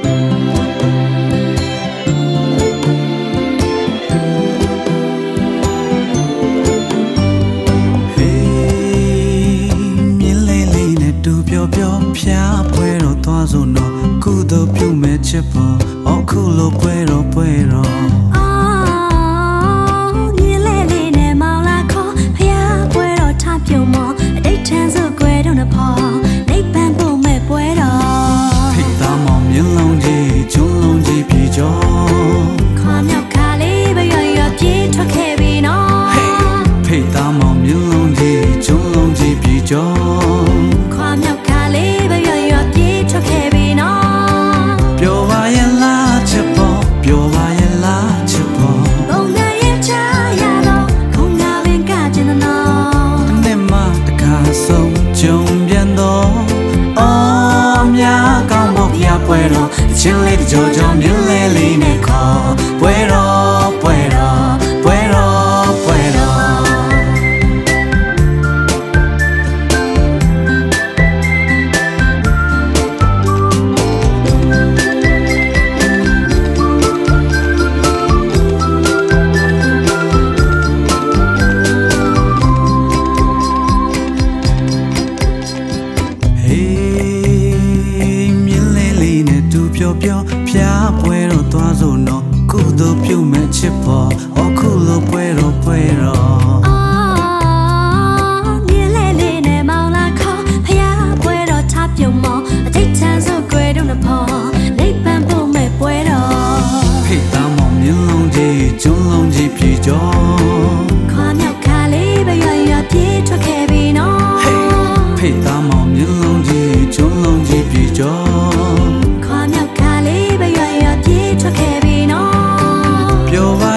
Yo